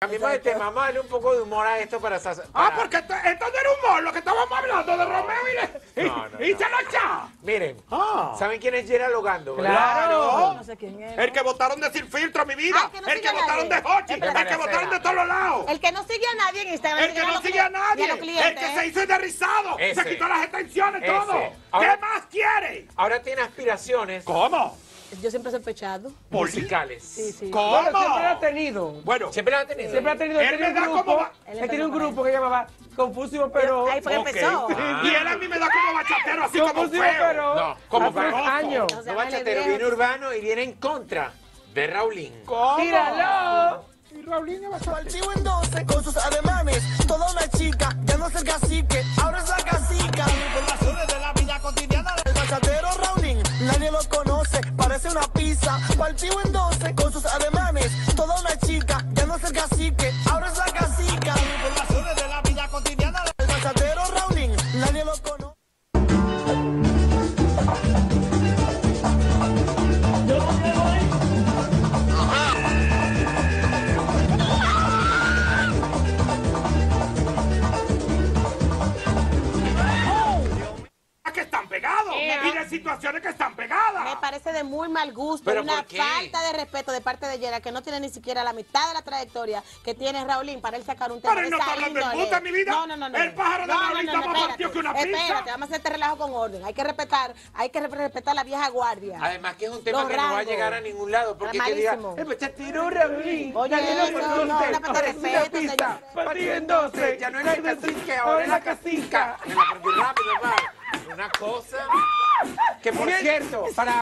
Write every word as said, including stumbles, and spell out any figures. Cambiemos de tema, vamos a darle un poco de humor a esto para... para... Ah, porque esto, esto no era humor, lo que estábamos hablando de Romeo y... Le... No, no, y no. Se lo echaba. Miren, oh. ¿saben quién es Gerald Ogando? ¡Claro! No sé quién es. El que votaron de Sin Filtro, mi vida. Ah, el que, no el que votaron de Hochi, el, el que votaron de todos lados. El que no sigue a nadie en Instagram. El que no sigue a nadie. El que se hizo de rizado. Ese. Se quitó las extensiones, Ese. todo. Ahora, ¿qué más quiere? Ahora tiene aspiraciones. ¿Cómo? Yo siempre he sospechado. Musicales. Sí, sí. ¿Cómo? Bueno, siempre la ha tenido. Bueno. Siempre la ha tenido. Siempre la ha tenido. Él, él me da grupo, como... Él, él tiene un grupo que llamaba Confusivo, pero... Ahí fue okay. empezó. Ah. Y él a mí me da como bachatero, así Confusivo, como feo. Pero... No, como feo. Años. No bachatero, viene urbano y viene en contra de Raulín. ¿Cómo? ¡Tíralo! Y Raulín es bachatero. Altivo en doce con sus ademanes. Toda una chica, ya no es el cacique, ahora es la cacica. Informaciones de la vida cotidiana del bachatero Raulín. Nadie lo conoce, parece una pizza. Partido en doce con sus ademanes. Toda una chica, ya no es el cacique, ahora es la cacica. Informaciones de la vida cotidiana del bachatero Raulín. Nadie lo conoce. Yo no me voy. ¡Ah! ¡Que están pegados! Yeah. Y de situaciones que están pegadas. Me parece de muy mal gusto, una falta de respeto de parte de Gerald, que no tiene ni siquiera la mitad de la trayectoria que tiene Raulín para él sacar un tema. Pero él no está hablando de puta, mi vida. No, no, no, no. El pájaro de Raulín está más partido que una pizza. Espérate, vamos a hacer este relajo con orden. Hay que respetar, hay que respetar la vieja guardia. Además que es un tema que no va a llegar a ningún lado, porque que diga, eh, pues te tiró Raulín. Oye, no, no, una falta de respeto, señor. Partido en doce, ya no es la cacique, ahora es la cacica. Me la aprendí rápido, va. Una cosa que, por cierto, para...